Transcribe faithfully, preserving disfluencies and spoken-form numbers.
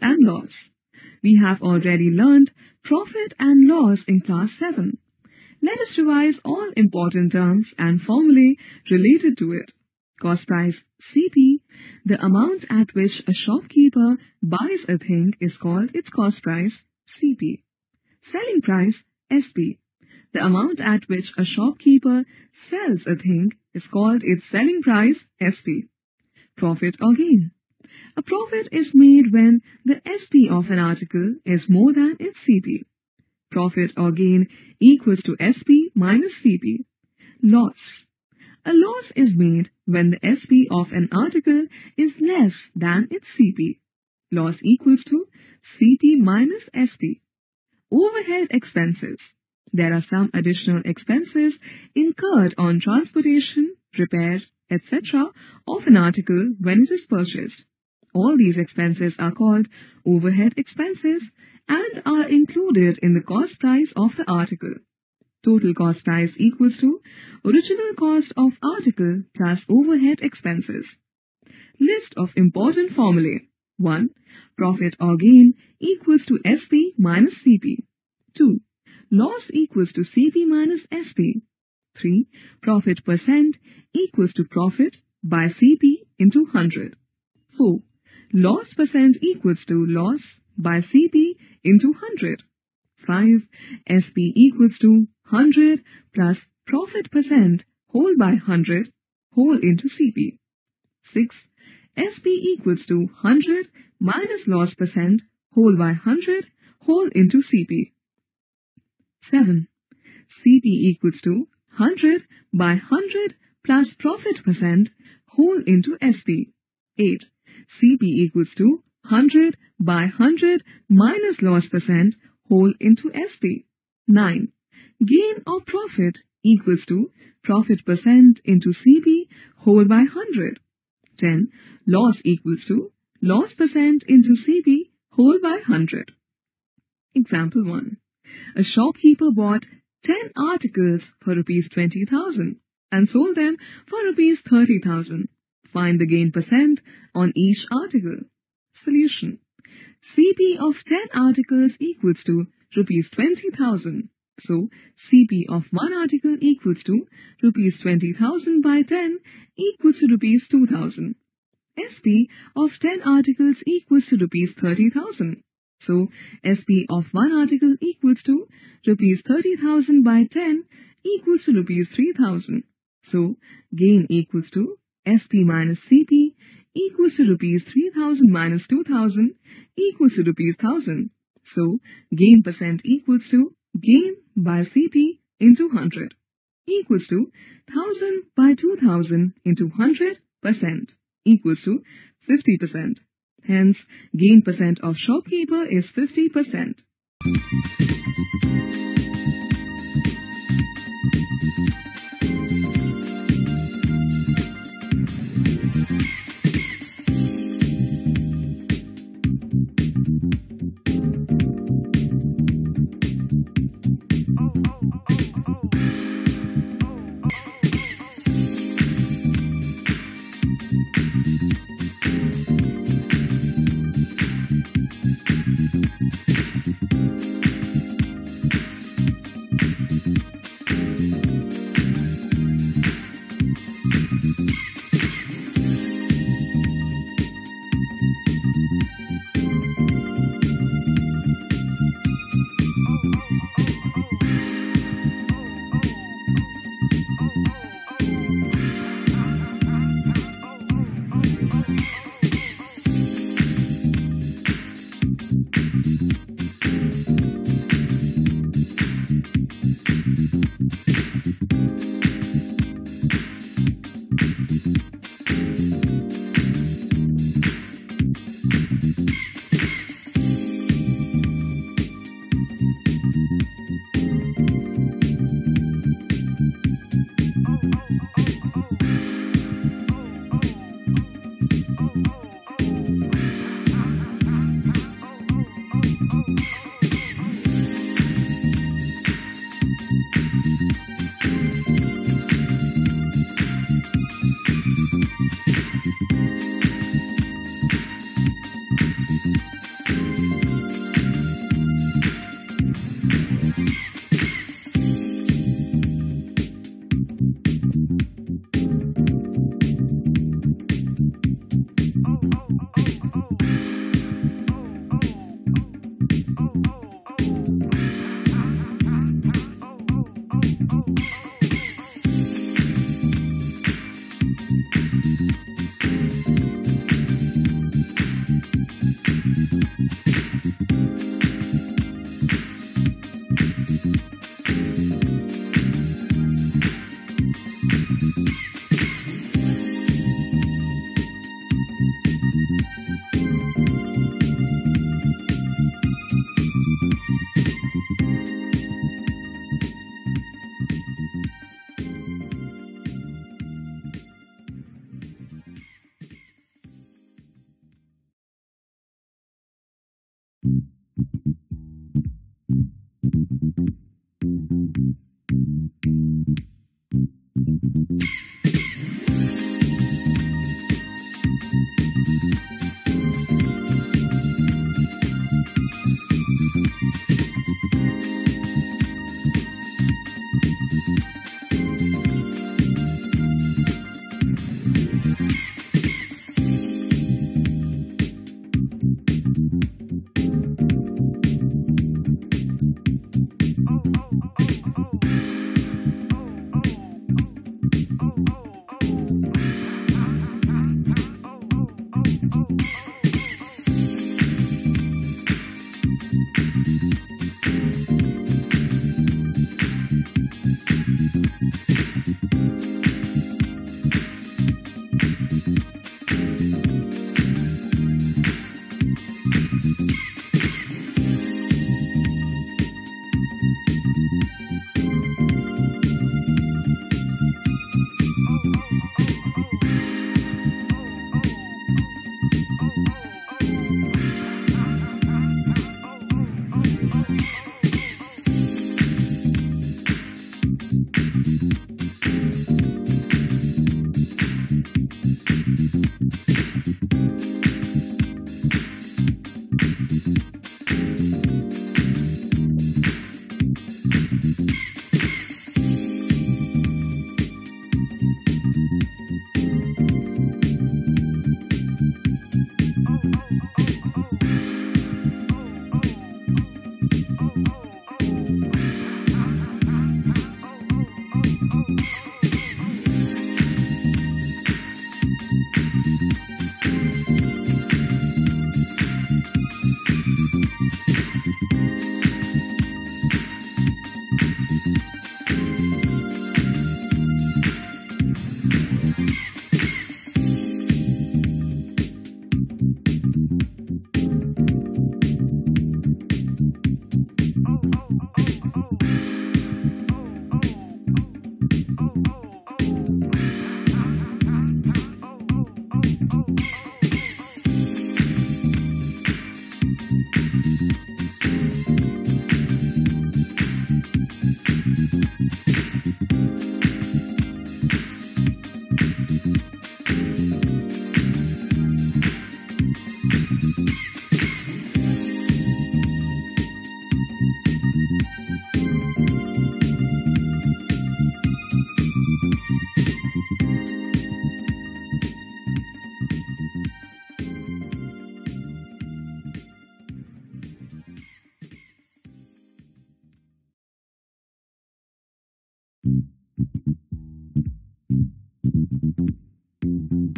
And loss. We have already learned profit and loss in class seven. Let us revise all important terms and formulae related to it. Cost price C P, the amount at which a shopkeeper buys a thing is called its cost price C P. Selling price S P, the amount at which a shopkeeper sells a thing is called its selling price S P. Profit or gain. A profit is made when the S P of an article is more than its C P. Profit or gain equals to S P minus C P. Loss. A loss is made when the S P of an article is less than its C P. Loss equals to C P minus S P. Overhead expenses. There are some additional expenses incurred on transportation, repair, et cetera of an article when it is purchased. All these expenses are called overhead expenses and are included in the cost price of the article. Total cost price equals to original cost of article plus overhead expenses. List of important formulae. one. Profit or gain equals to S P minus C P. two. Loss equals to C P minus S P. three. Profit percent equals to profit by C P into one hundred. four. Loss percent equals to loss by C P into one hundred. five. S P equals to one hundred plus profit percent whole by one hundred whole into C P. six. S P equals to one hundred minus loss percent whole by one hundred whole into C P. seven. C P equals to one hundred by one hundred plus profit percent whole into S P. eight. C P equals to one hundred by one hundred minus loss percent whole into S P. nine. Gain or profit equals to profit percent into C P whole by one hundred. ten. Loss equals to loss percent into C P whole by one hundred. Example one. A shopkeeper bought ten articles for rupees twenty thousand and sold them for rupees thirty thousand. Find the gain percent on each article. Solution. C P of ten articles equals to rupees twenty thousand. So, C P of one article equals to rupees twenty thousand by ten equals to rupees two thousand. S P of ten articles equals to rupees thirty thousand. So, S P of one article equals to rupees thirty thousand by ten equals to rupees three thousand. So, gain equals to S P minus C P equals to rupees three thousand minus two thousand equals to rupees one thousand. So, gain percent equals to gain by C P into one hundred equals to one thousand by two thousand into one hundred percent equals to fifty percent. Hence, gain percent of shopkeeper is fifty percent. Thank you. Thank you.